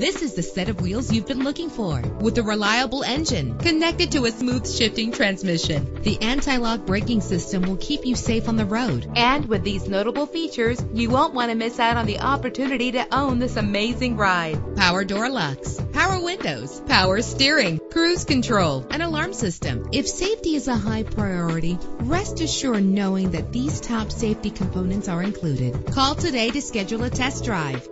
This is the set of wheels you've been looking for, with a reliable engine connected to a smooth shifting transmission. The anti-lock braking system will keep you safe on the road. And with these notable features, you won't want to miss out on the opportunity to own this amazing ride. Power door locks, power windows, power steering, cruise control, an alarm system. If safety is a high priority, rest assured knowing that these top safety components are included. Call today to schedule a test drive.